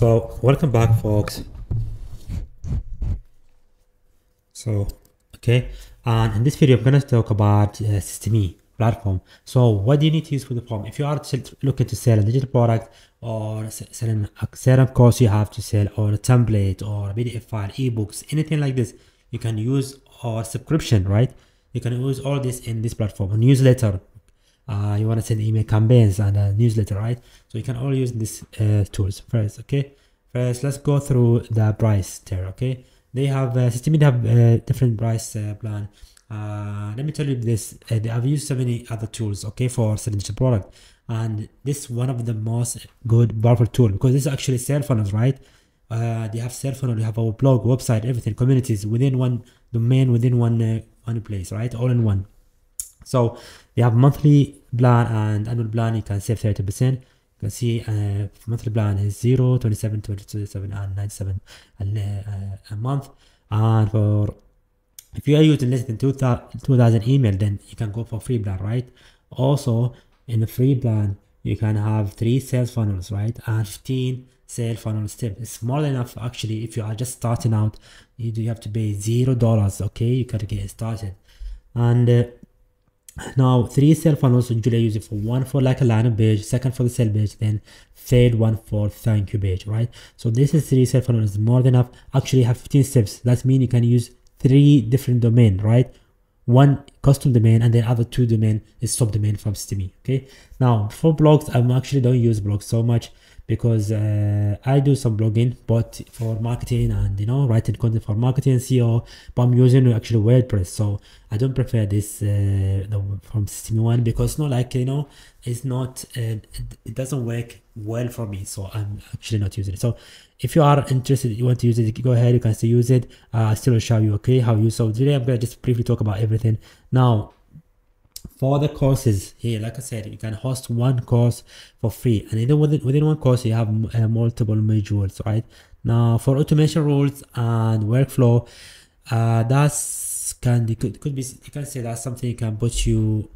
So welcome back, folks. So, okay. And in this video, I'm going to talk about systeme platform. So what do you need to use for the form? If you are looking to sell a digital product or selling a certain course you have to sell, or a template or a PDF file, ebooks, anything like this, you can use or subscription, right? You can use all this in this platform. A newsletter, you want to send email campaigns and a newsletter, right? So you can all use these tools first, okay? First, let's go through the price there, okay? They have systeme, they have different price plan. Let me tell you this, I've used so many other tools, okay, for selling the product, and this is one of the most good powerful tool, because this is actually sales funnels, right? They have sales funnel, you have our blog, website, everything, communities within one domain, within one place, right? All in one. So they have monthly plan and annual plan. You can save 30%. You can see monthly plan is 0, 27, 27, and 97 a month. And for if you are using less than 2,000 emails, then you can go for free plan, right? Also, in the free plan, you can have 3 sales funnels, right? And 15 sales funnel steps. It's more than enough, actually. If you are just starting out, you do have to pay $0, okay? You can get started. And now 3 sales funnels, usually I use it for one for like a landing page, second for the sale page, then third one for thank you page, right? So this is 3 sales funnels, more than enough. Actually, you have 15 steps. That means you can use 3 different domain, right? One custom domain, and then other 2 domain is subdomain from systeme. Okay. Now for blogs, I'm actually don't use blogs so much, because I do some blogging, but for marketing and, you know, writing content for marketing, SEO, but I'm using actually WordPress. So I don't prefer this from systeme one, because it's not like, you know, it's not, it doesn't work well for me. So I'm actually not using it. So if you are interested, you want to use it, go ahead, you can still use it. I still will show you, okay, how you. So today I'm gonna just briefly talk about everything. Now, for the courses here, like I said, you can host one course for free, and even within one course you have multiple modules, right? Now for automation rules and workflow, you can say that's something you can put you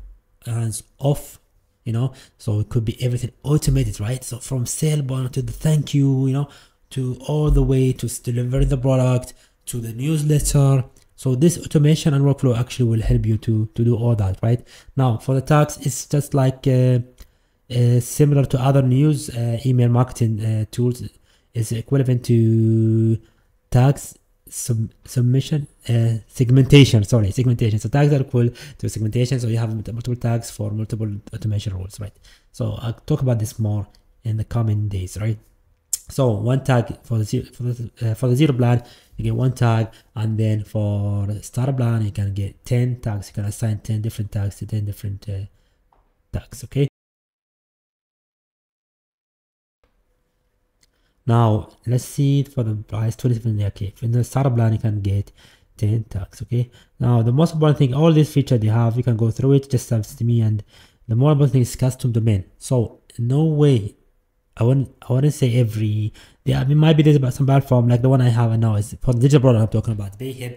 hands off, you know. So it could be everything automated, right? So from sale button to the thank you, you know, to all the way to deliver the product, to the newsletter. So this automation and workflow actually will help you to do all that, right? Now for the tags, it's just like similar to other news email marketing tools. It's equivalent to tags segmentation. Sorry, segmentation. So tags are equal to segmentation. So you have multiple tags for multiple automation rules, right? So I'll talk about this more in the coming days, right? So one tag for the zero plan, you get 1 tag, and then for the starter plan, you can get 10 tags. You can assign 10 different tags to 10 different tags, okay? Now, let's see for the price, 27, okay. In the starter plan, you can get 10 tags, okay? Now, the most important thing, all these features they have, you can go through it, just subs to me, and the more important thing is custom domain. So, no way. I wouldn't say every, yeah, I mean, maybe there's about some platform like the one I have now is for digital product I'm talking about, they have,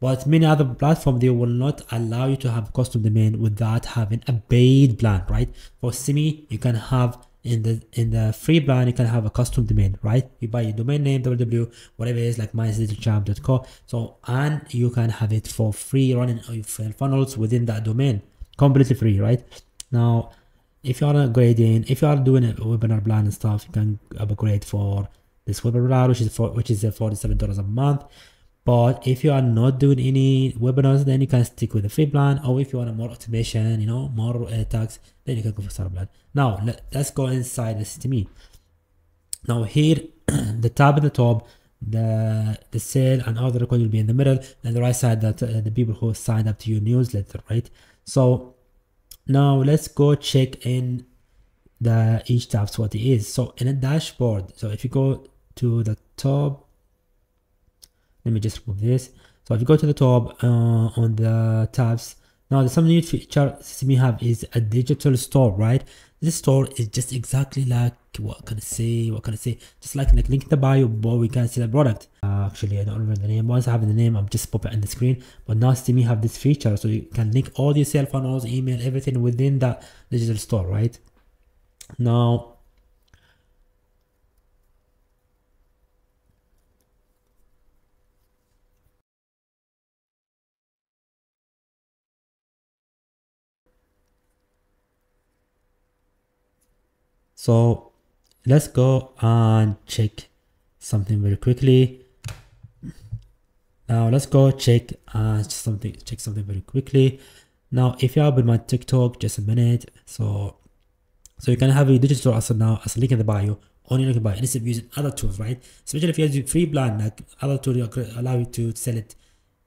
but many other platforms, they will not allow you to have custom domain without having a paid plan, right? For systeme, you can have in the free plan, you can have a custom domain, right? You buy your domain name, www, whatever it is, like mydigitalchamp.co. So, and you can have it for free running funnels within that domain, completely free, right? Now, if you are upgrading, if you are doing a webinar plan and stuff, you can upgrade for this webinar plan, which is $47 a month. But if you are not doing any webinars, then you can stick with the free plan. Or if you want more automation, you know, more tags, then you can go for starter plan. Now let's go inside the systeme. Now here, the tab at the top, the sale and other record will be in the middle, and the right side that the people who signed up to your newsletter, right? So now let's go check in the each tabs what it is. So in a dashboard, so if you go to the top, let me just move this. So if you go to the top on the tabs, now there's some new feature systeme have is a digital store, right? This store is just exactly like, what can I say? Just like link in the bio, but we can see the product. Actually, I don't remember the name. Once I have the name, I'm just pop it on the screen. But now systeme have this feature, so you can link all your cell funnels, email, everything within that digital store, right? Now, So let's go and check something very quickly. Now let's go check something very quickly. Now if you are with my TikTok, just a minute. So you can have a digital store as now as a link in the bio. Only link in the bio instead of using other tools, right? Especially if you use free plan, like other tools allow you to sell it.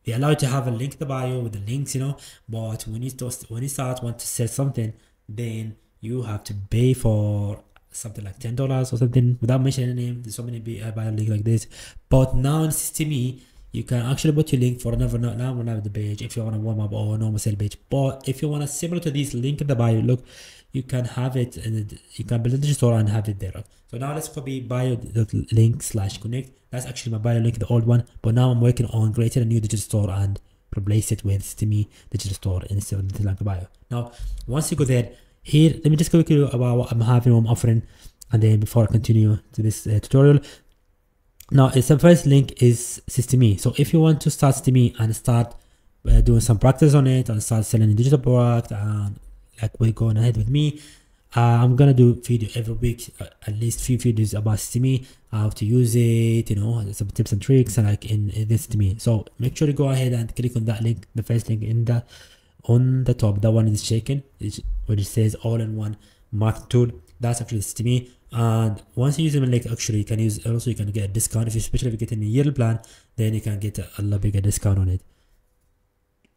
They allow you to have a link in the bio with the links, you know. But when you want to sell something, then you have to pay for something like $10 or something without mentioning any name. There's so many bio links like this. But now in systeme, you can actually put your link for another the page if you want to warm up or normal sale page. But if you want to similar to this link in the bio, look, you can have it and you can build a digital store and have it there. So now let's copy bio.link/connect. That's actually my bio link, the old one. But now I'm working on creating a new digital store and replace it with systeme digital store instead of the link bio. Now, once you go there, here, let me just quickly about what I'm having, what I'm offering, and then before I continue to this tutorial. Now, it's the first link is systeme. So if you want to start systeme and start doing some practice on it and start selling a digital product, and like we're going ahead with me, I'm gonna do video every week, at least few videos about systeme, how to use it, you know, some tips and tricks, and like in this systeme. So make sure you go ahead and click on that link, the first link in the on the top. That one is shaken, which says all-in-one marketing tool. That's actually systeme. And once you use them, like actually you can use also, you can get a discount if you, especially if you get in a yearly plan, then you can get a lot bigger discount on it.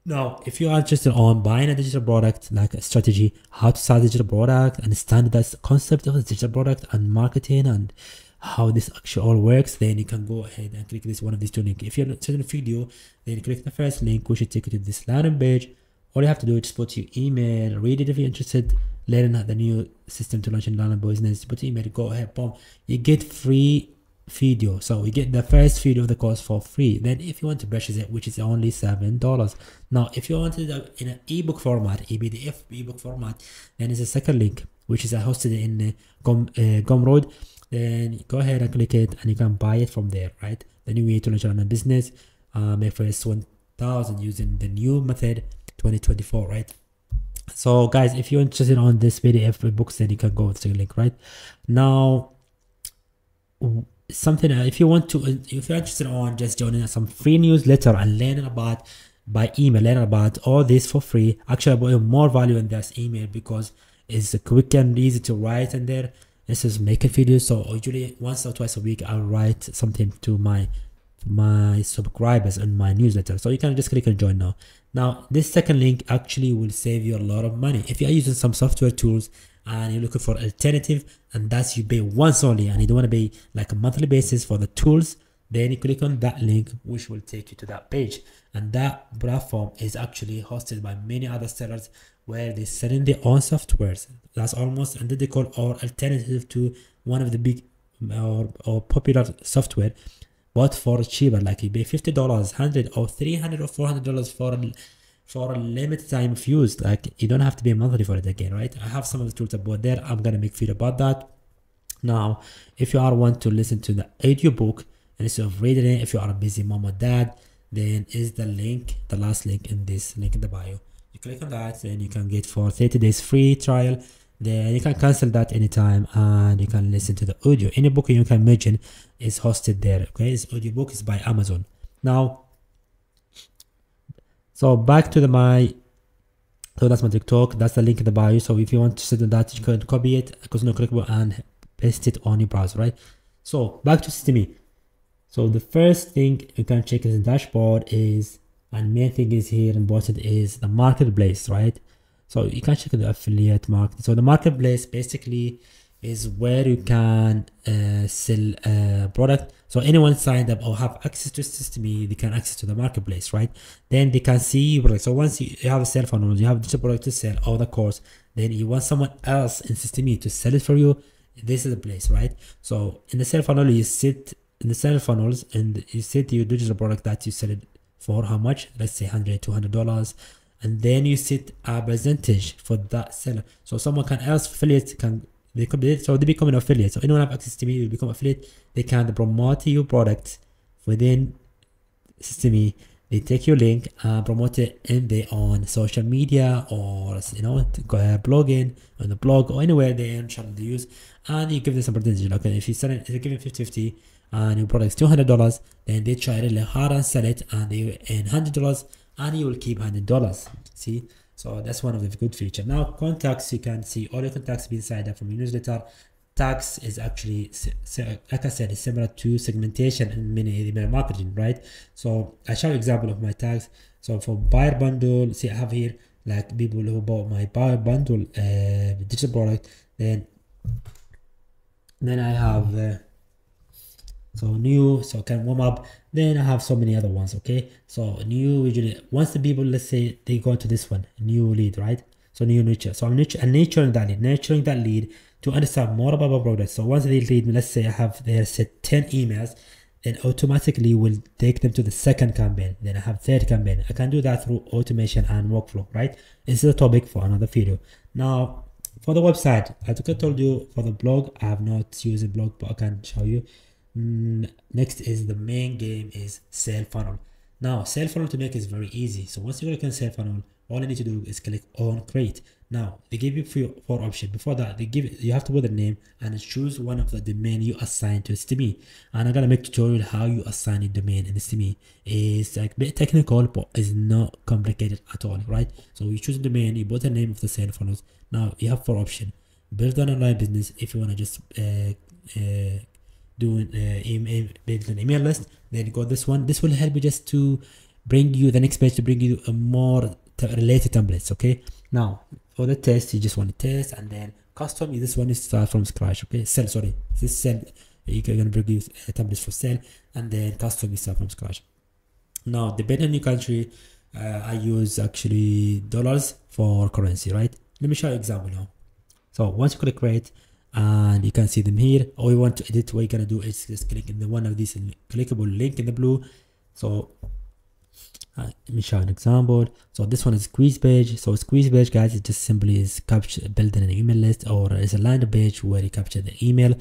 Now if you are interested on buying a digital product, like a strategy, how to start a digital product, understand the concept of a digital product and marketing and how this actually all works, then you can go ahead and click this one of these two links. If you're interested in a video, then click the first link, which should take you to this landing page. All you have to do is put your email, read it if you're interested, learn the new system to launch an online business, put your email, go ahead, boom. You get free video. So you get the first video of the course for free. Then if you want to purchase it, which is only $7. Now, if you want it in an ebook format, EPDF ebook format, then it's a second link, which is hosted in Gumroad. Then go ahead and click it and you can buy it from there, right? The new way to launch an online business, my first 1,000 using the new method. 2024, right? So guys, if you're interested on this PDF books, then you can go with the link right now. Something if you want to, if you're interested on just joining some free newsletter and learning about by email, learning about all this for free, actually I have more value in this email because it's quick and easy to write in there. This is making videos, so usually once or twice a week I'll write something to my subscribers and my newsletter. So you can just click and join now. Now this second link actually will save you a lot of money if you are using some software tools and you're looking for alternative, and that's you pay once only and you don't want to pay like a monthly basis for the tools. Then you click on that link, which will take you to that page, and that platform is actually hosted by many other sellers where they're selling their own softwares. That's almost identical or alternative to one of the big or popular software, but for cheaper. Like you pay $50, $100 or $300 or $400 for a limited time of use. Like you don't have to pay monthly for it again, right? I have some of the tools about there. I'm gonna make video about that. Now, if you are want to listen to the audiobook instead of reading it, if you are a busy mom or dad, then is the link, the last link in this link in the bio. You click on that, then you can get for 30 days free trial. Then you can cancel that anytime and you can listen to the audio. Any book you can imagine is hosted there. Okay, this audiobook is by Amazon. Now, so back to so that's my TikTok, that's the link in the bio. So if you want to send that, you can copy it, clickable, and paste it on your browser, right? So back to systeme. So the first thing you can check in the dashboard is, and main thing is here important is the marketplace, right? So you can check the affiliate market. So the marketplace basically is where you can sell a product. So anyone signed up or have access to systeme, they can access to the marketplace, right? Then they can see your product. So once you have a cell phone or you have digital product to sell or the course, then you want someone else in systeme to sell it for you. This is the place, right? So in the sell funnel, you sit in the sell funnels and you set your digital product that you sell it for how much? Let's say $100, $200. And then you set a percentage for that seller, so someone can else affiliate can they become, so they become an affiliate. So anyone have access to me will become affiliate. They can promote your product within systeme they take your link and promote it in their own social media, or blogging on the blog or anywhere they share the use, and you give them some percentage. Like if you sell it, if you give them 50/50 and your product is $200, then they try really hard and sell it, and they earn $100, and you will keep $100. See, so that's one of the good features. Now contacts, you can see all your contacts inside that from your newsletter. Tags is actually, like I said, it's similar to segmentation in many email marketing, right? So I show you example of my tags. So for buyer bundle, see I have here like people who bought my buyer bundle digital product. Then I have so new, so can warm up. Then I have so many other ones. Okay, so new usually once the people, let's say they go to this one, new lead, right? So new nature. So I'm nurturing that lead, to understand more about my product. So once they read me, let's say I have there set 10 emails, then automatically will take them to the second campaign. Then I have third campaign. I can do that through automation and workflow, right? This is a topic for another video. Now for the website, as I told you, for the blog, I have not used a blog, but I can show you. Next is the main game is sale funnel. Now sale funnel to make is very easy. So once you click on sale funnel, all you need to do is click on create. Now they give you four options. Before that, they give you have to put the name and choose one of the domain you assign to Systeme. And I'm gonna make tutorial how you assign a domain in Systeme. It's like a bit technical, but it's not complicated at all, right? So you choose the domain, you put the name of the sale funnels. Now you have four options: build an online business if you wanna just build an email list. Then you got this one. This will help you just to bring you the next page to bring you a more related templates. Okay, now for the test, you just want to test, and then custom is this one is start from scratch. Okay, sell, sorry, this sell, you're going to produce a template for sell, and then custom is start from scratch. Now depending on your country, I use actually dollars for currency, right? Let me show you an example now. So once you click create, and you can see them here. All you want to edit, what you're going to do is just click in the one of these clickable link in the blue. So let me show an example. So this one is squeeze page. So squeeze page, guys, it just simply is capture building an email list, or it's a landing page where you capture the email.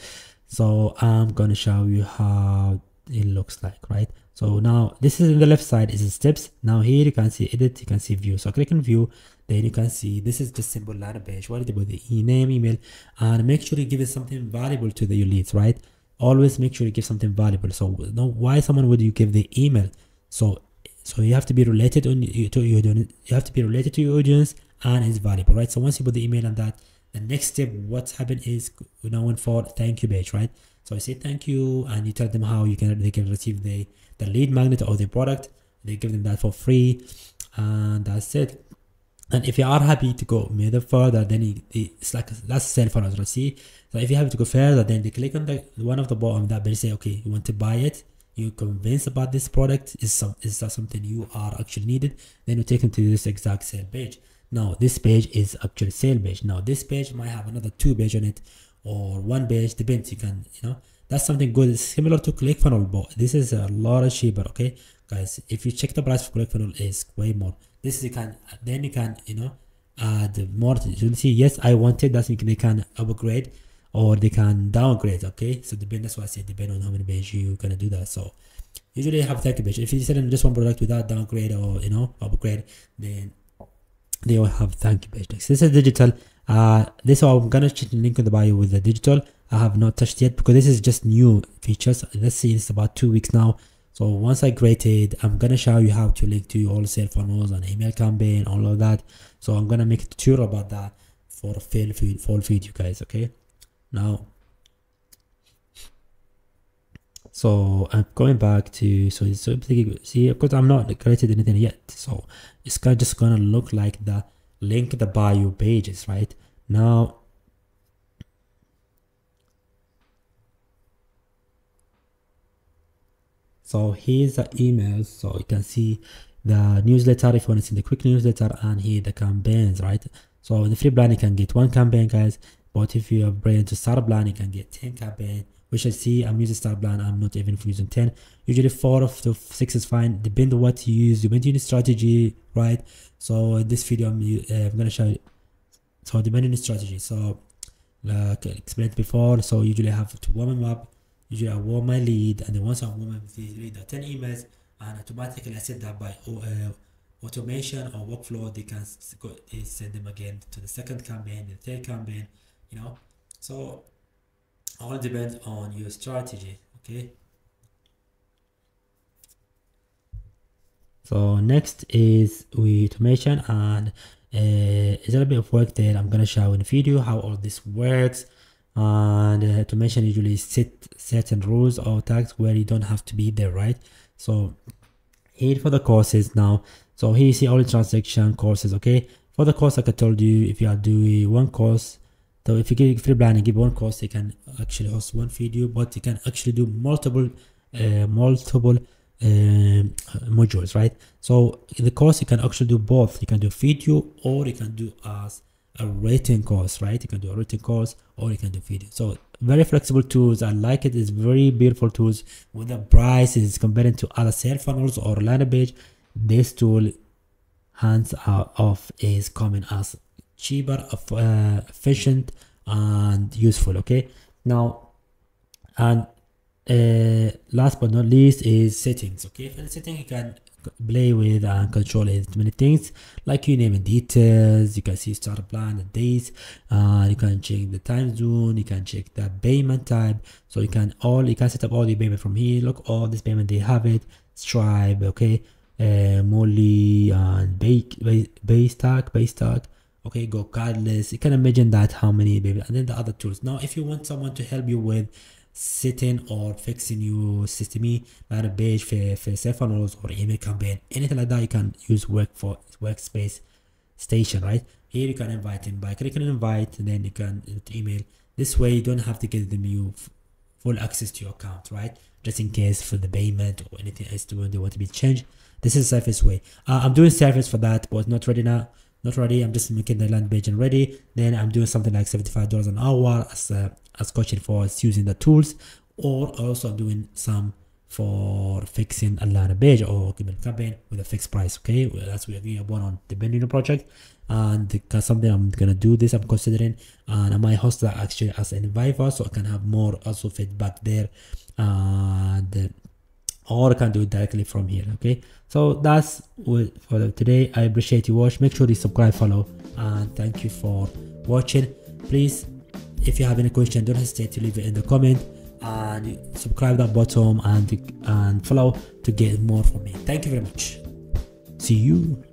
So I'm gonna show you how it looks like, right? So now this is in the left side is the steps. Now here you can see edit, you can see view. So click on view, then you can see this is the simple landing page. What about the name, email, and make sure you give it something valuable to your leads, right? Always make sure you give something valuable. So no, why someone would you give the email? So you have to be related to your audience, and it's valuable, right? So once you put the email on that, the next step what's happened is one for thank you page, right? So you say thank you, and you tell them how you can receive the lead magnet or the product. They give them that for free, and that's it. And if you are happy to go further, then it's like last sale for us, see? So if you have to go further, then they click on the one of the bottom that they say, okay, you want to buy it. You convinced about this product is that something you are actually needed, then you take them to this exact sale page. Now this page is actually sale page. Now this page might have another two page on it, or one page, depends. You can that's something good. It's similar to ClickFunnels, but this is a lot cheaper. Okay guys, if you check the price for ClickFunnels, is way more. This is you can add more. You'll see yes I wanted that. They can upgrade or they can downgrade, okay? So depend, that's why I say depend on how many pages you're gonna do that. So usually I have 30 pages. If you sell them just one product without downgrade or upgrade, then they will have thank you page. Next, this is digital. I'm gonna check the link in the bio with the digital. I have not touched yet because this is just new features. Let's see, it's about 2 weeks now. So once I created, I'm gonna show you how to link to all sale funnels and email campaign, all of that. So I'm gonna make a tutorial about that for full video, guys. Okay. Now, so I'm going back to see, of course I'm not created anything yet, so it's just gonna look like the link the bio pages, right? Now so here's the emails, so you can see the newsletter if you want to see the quick newsletter, and here the campaigns, right? So in the free plan you can get one campaign, guys. But if you are brand to start plan, you can get 10 campaign, which I see I'm using start plan. I'm not even using 10. Usually 4 to 6 is fine. Depend on what you use. Depend on the strategy, right? So in this video, I'm gonna show you. So depending on the strategy. So like I explained before. So usually I have to warm them up. Usually I warm my lead, and then once I warm my lead, 10 emails, and automatically I set that by automation or workflow, they can send them again to the second campaign, the third campaign, you know. So all depends on your strategy. Okay, so next is with automation, and it's a little bit of work that I'm gonna show in the video how all this works. And automation usually set certain rules or tags where you don't have to be there, right? So here for the courses now, so here you see all the transaction courses. Okay, for the course, like I told you, if you are doing one course, so if you give free plan and give one course, you can actually host one video, but you can actually do multiple modules, right? So in the course, you can actually do both. You can do video, or you can do as a written course, right? You can do a written course, or you can do video. So very flexible tools. I like it. It's very beautiful tools. With the price is compared to other sales funnels or landing page, this tool hands off is coming as cheaper, efficient, and useful. Okay, now and last but not least is settings. Okay, for the setting, you can play with and control it many things, like you name it, details. You can see start plan, the dates, you can check the time zone, you can check the payment type. So you can set up all the payment from here. Look, all this payment, they have it, Stripe, okay, Molly, and base tag. Okay, go cardless. You can imagine that how many baby, and then the other tools. Now, if you want someone to help you with setting or fixing your system, like a page for sales funnels or email campaign, anything like that, you can use workspace station, right? Here you can invite him by clicking invite, and then you can email. This way you don't have to give them you full access to your account, right? Just in case for the payment or anything else they want to be changed. This is surface way. I'm doing surface for that, but not ready now. Not ready. I'm just making the land page and ready. Then I'm doing something like $75 an hour as coaching for using the tools, or also doing some for fixing a landing page or giving campaign with a fixed price. Okay, well, that's what we are going on depending on project, and something I'm gonna do this. I'm considering, and I might host that actually as an advisor, so I can have more also feedback there, and or I can do it directly from here. Okay, so that's it for today. I appreciate you watch. Make sure you subscribe, follow, and thank you for watching. Please, if you have any question, don't hesitate to leave it in the comment, and subscribe that bottom and follow to get more from me. Thank you very much. See you.